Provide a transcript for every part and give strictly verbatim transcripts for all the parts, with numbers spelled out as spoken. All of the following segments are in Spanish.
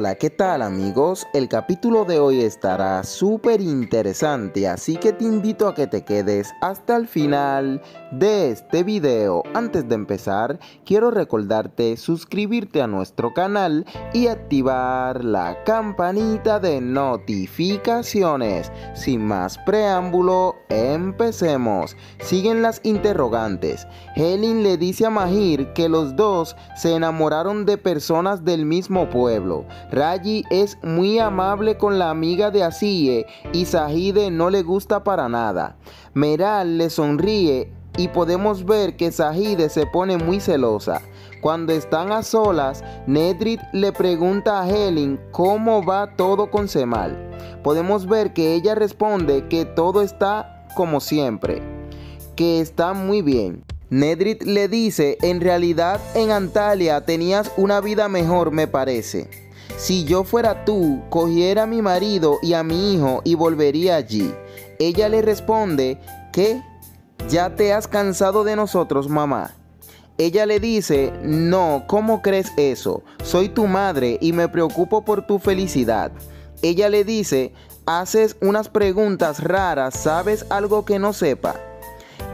Hola, ¿qué tal amigos? El capítulo de hoy estará súper interesante, así que te invito a que te quedes hasta el final de este video. Antes de empezar, quiero recordarte suscribirte a nuestro canal y activar la campanita de notificaciones. Sin más preámbulo, empecemos. Siguen las interrogantes. Helen le dice a Mahir que los dos se enamoraron de personas del mismo pueblo. Raji es muy amable con la amiga de Asiye y Sahide no le gusta para nada. Meral le sonríe y podemos ver que Sahide se pone muy celosa. Cuando están a solas, Nedret le pregunta a Helen cómo va todo con Cemal. Podemos ver que ella responde que todo está como siempre, que está muy bien. Nedret le dice, en realidad en Antalya tenías una vida mejor me parece. Si yo fuera tú, cogiera a mi marido y a mi hijo y volvería allí. Ella le responde, ¿qué? ¿Ya te has cansado de nosotros, mamá? Ella le dice, no, ¿cómo crees eso? Soy tu madre y me preocupo por tu felicidad. Ella le dice, haces unas preguntas raras, ¿sabes algo que no sepa?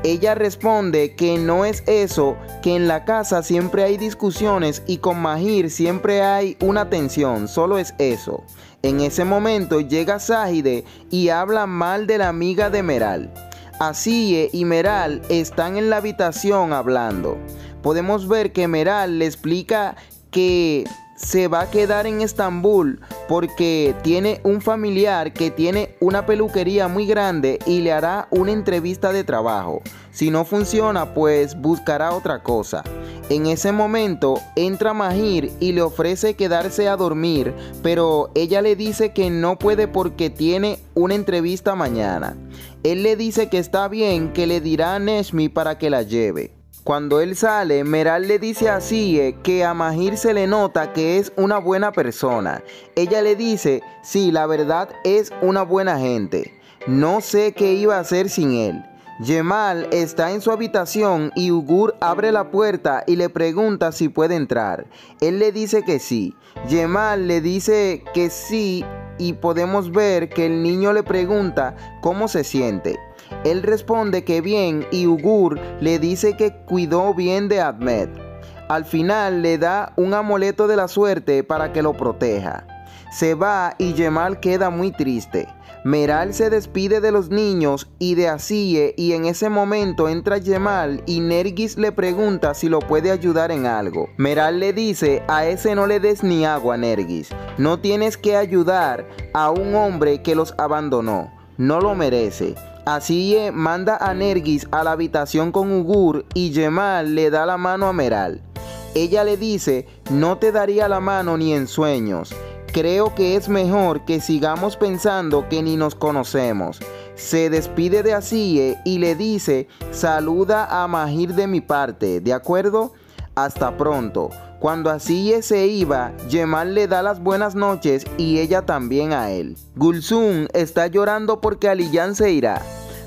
Ella responde que no es eso, que en la casa siempre hay discusiones y con Mahir siempre hay una tensión, solo es eso. En ese momento llega Sahide y habla mal de la amiga de Meral. Asiye y Meral están en la habitación hablando. Podemos ver que Meral le explica que se va a quedar en Estambul porque tiene un familiar que tiene una peluquería muy grande y le hará una entrevista de trabajo. Si no funciona, pues buscará otra cosa. En ese momento entra Mahir y le ofrece quedarse a dormir, pero ella le dice que no puede porque tiene una entrevista mañana. Él le dice que está bien, que le dirá a Neshmi para que la lleve. Cuando él sale, Meral le dice a Asiye que a Mahir se le nota que es una buena persona. Ella le dice, sí, la verdad es una buena gente. No sé qué iba a hacer sin él. Yemal está en su habitación y Ugur abre la puerta y le pregunta si puede entrar. Él le dice que sí. Yemal le dice que sí y podemos ver que el niño le pregunta cómo se siente. Él responde que bien y Ugur le dice que cuidó bien de Ahmed. Al final le da un amuleto de la suerte para que lo proteja. Se va y Yemal queda muy triste. Meral se despide de los niños y de Asiye y en ese momento entra Yemal y Nergis le pregunta si lo puede ayudar en algo. Meral le dice, a ese no le des ni agua, Nergis. No tienes que ayudar a un hombre que los abandonó. No lo merece. Asiye manda a Nergis a la habitación con Ugur y Yemal le da la mano a Meral. Ella le dice, no te daría la mano ni en sueños. Creo que es mejor que sigamos pensando que ni nos conocemos. Se despide de Asiye y le dice, saluda a Mahir de mi parte, ¿de acuerdo? Hasta pronto. Cuando Asiye se iba, Yemal le da las buenas noches y ella también a él. Gulsum está llorando porque Aliyan se irá.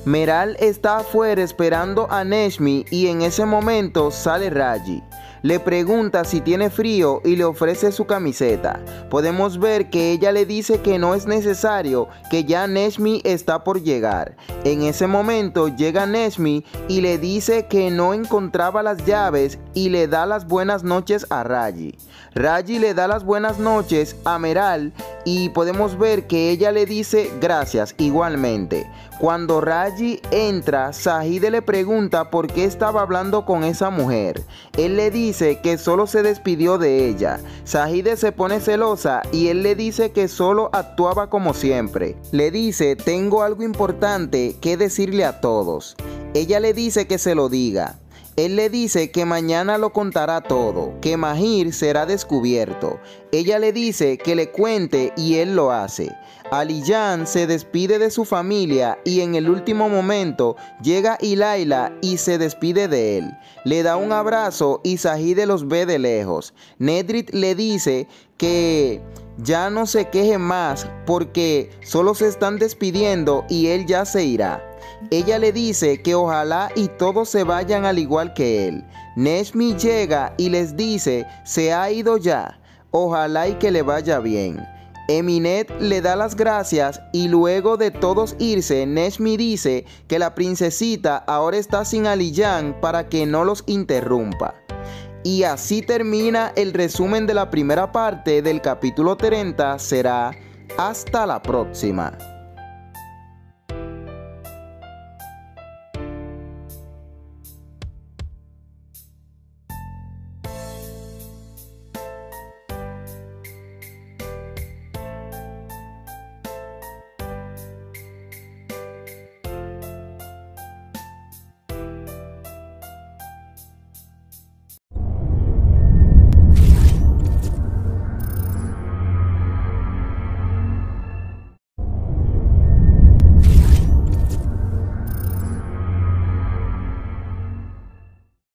Meral está afuera esperando a Neshmi y en ese momento sale Raji. Le pregunta si tiene frío y le ofrece su camiseta. Podemos ver que ella le dice que no es necesario, que ya Neshmi está por llegar. En ese momento llega Neshmi y le dice que no encontraba las llaves y le da las buenas noches a Raji. Raji le da las buenas noches a Meral y podemos ver que ella le dice gracias igualmente. Cuando Raji entra, Sahide le pregunta por qué estaba hablando con esa mujer. Él le dice que solo se despidió de ella. Sahide se pone celosa y él le dice que solo actuaba como siempre. Le dice, tengo algo importante que decirle a todos. Ella le dice que se lo diga. Él le dice que mañana lo contará todo, que Mahir será descubierto. Ella le dice que le cuente y él lo hace. Aliyan se despide de su familia y en el último momento llega Ilaila y se despide de él. Le da un abrazo y Sahide los ve de lejos. Nedret le dice que ya no se queje más porque solo se están despidiendo y él ya se irá. Ella le dice que ojalá y todos se vayan al igual que él. Neshmi llega y les dice, se ha ido ya. Ojalá y que le vaya bien. Eminet le da las gracias y luego de todos irse, Neshmi dice que la princesita ahora está sin Aliyan para que no los interrumpa. Y así termina el resumen de la primera parte del capítulo treinta. Será hasta la próxima.